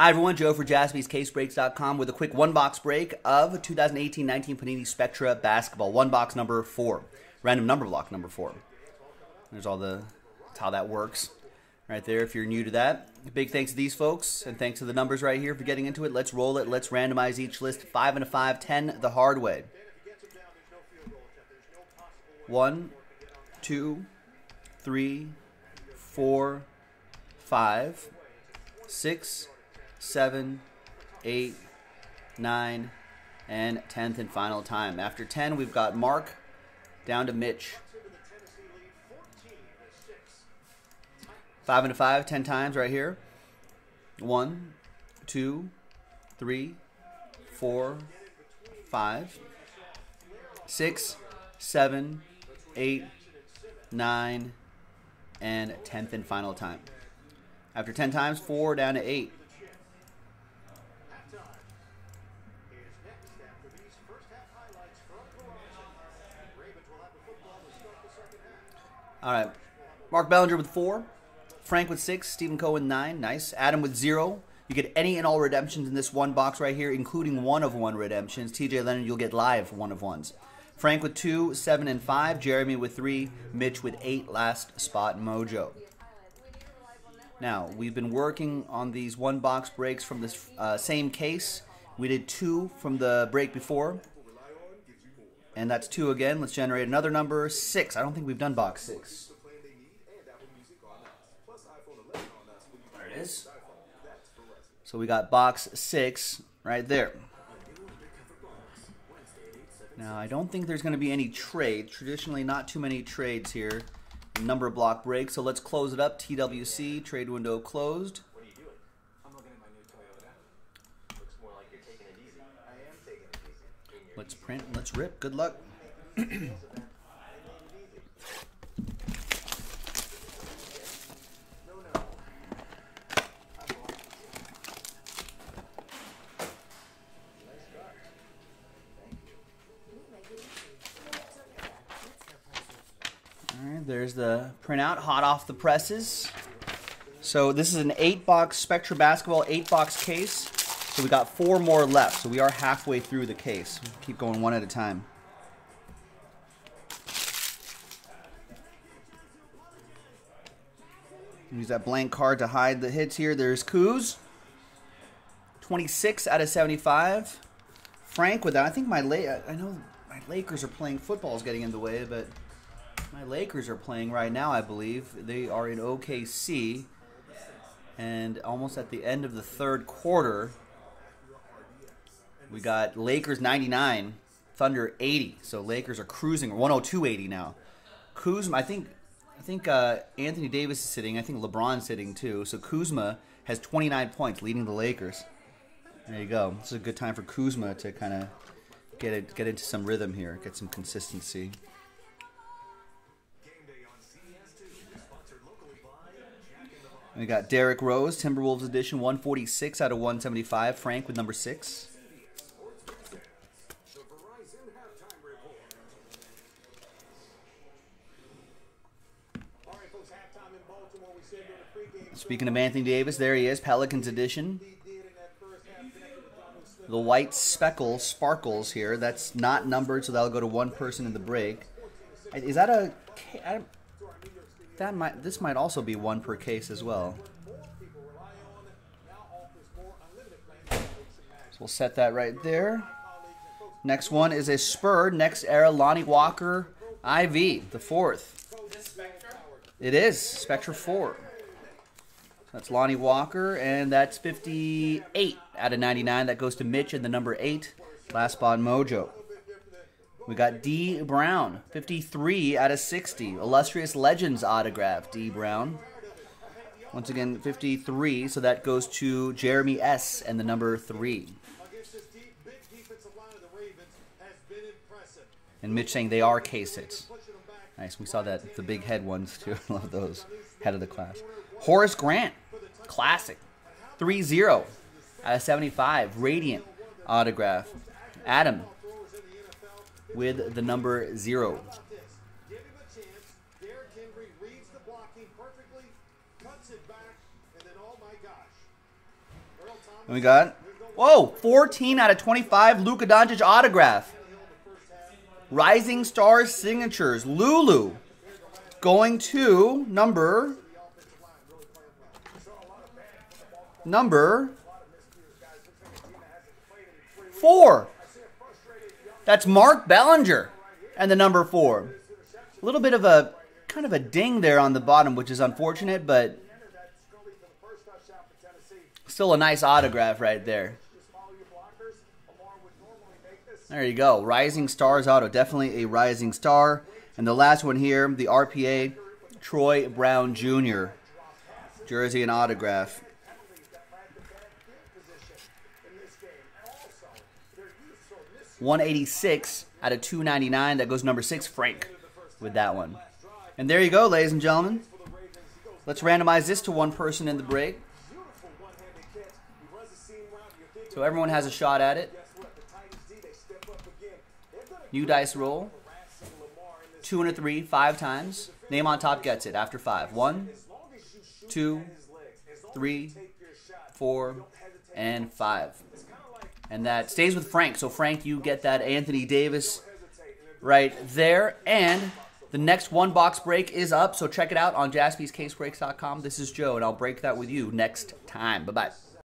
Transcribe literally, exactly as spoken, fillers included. Hi everyone, Joe for Jaspys Case Breaks dot com with a quick one-box break of two thousand eighteen nineteen Panini Spectra Basketball. One-box number four. Random number block number four. There's all the... That's how that works. Right there, if you're new to that. A big thanks to these folks, and thanks to the numbers right here for getting into it. Let's roll it. Let's randomize each list. Five and a five, ten the hard way. One, two, three, four, five, six, seven, eight, nine, and tenth and final time. After ten, we've got Mark down to Mitch. Five and a five, ten times right here. One, two, three, four, five, six, seven, eight, nine, and tenth and final time. After ten times, four down to eight. All right, Mark Bellinger with four. Frank with six, Stephen Cohen nine, nice. Adam with zero. You get any and all redemptions in this one box right here, including one of one redemptions. T J Leonard, you'll get live one of ones. Frank with two, seven and five. Jeremy with three, Mitch with eight. Last spot mojo. Now we've been working on these one box breaks from this uh, same case. We did two from the break before, and that's two again. Let's generate another number six. I don't think we've done box six. So we got box six right there. Now I don't think there's going to be any trade. Traditionally not too many trades here. Number block break. So let's close it up. T W C, trade window closed. Let's print, let's rip. Good luck. There's the printout, hot off the presses. So this is an eight-box Spectra Basketball, eight-box case. So we got four more left. So we are halfway through the case. We'll keep going one at a time. Use that blank card to hide the hits here. There's Kuz, twenty-six out of seventy-five. Frank with that. I think my La I know my Lakers are playing football is getting in the way, but. My Lakers are playing right now, I believe. They are in O K C, and almost at the end of the third quarter, we got Lakers ninety-nine, Thunder eighty. So Lakers are cruising, one oh two eighty now. Kuzma, I think, I think uh, Anthony Davis is sitting. I think LeBron's sitting too. So Kuzma has twenty-nine points, leading the Lakers. There you go. This is a good time for Kuzma to kind of get it, get into some rhythm here, get some consistency. We got Derek Rose, Timberwolves edition, one forty-six out of one seventy-five. Frank with number six. Speaking of Anthony Davis, there he is, Pelicans edition. The white speckle sparkles here. That's not numbered, so that'll go to one person in the break. Is that a... I don't, That might, this might also be one per case as well. So we'll set that right there. Next one is a Spur, Next Era, Lonnie Walker four, the fourth. It is, Spectra four. That's Lonnie Walker, and that's fifty-eight out of ninety-nine. That goes to Mitch in the number eight, last spot mojo. We got D Brown, fifty-three out of sixty. Illustrious Legends autograph, D Brown. Once again, fifty-three, so that goes to Jeremy S. and the number three. And Mitch saying they are case hits. Nice, we saw that, the big head ones too. I love those, head of the class. Horace Grant, classic. three zero out of seventy-five, Radiant autograph. Adam. With the number zero. And we got, whoa, fourteen out of twenty-five Luka Doncic autograph. Rising Star Signatures, Lulu, going to number, number four. That's Mark Bellinger and the number four. A little bit of a, kind of a ding there on the bottom, which is unfortunate, but still a nice autograph right there. There you go. Rising Stars auto. Definitely a rising star. And the last one here, the R P A, Troy Brown Junior Jersey and autograph. one eighty-six out of two ninety-nine. That goes number six, Frank, with that one. And there you go, ladies and gentlemen. Let's randomize this to one person in the break, so everyone has a shot at it. New dice roll, two and a three, five times. Name on top gets it after five. One, two, three, four, and five. And that stays with Frank. So Frank, you get that Anthony Davis right there. And the next one box break is up, so check it out on Jaspys Case Breaks dot com. This is Joe, and I'll break that with you next time. Bye-bye.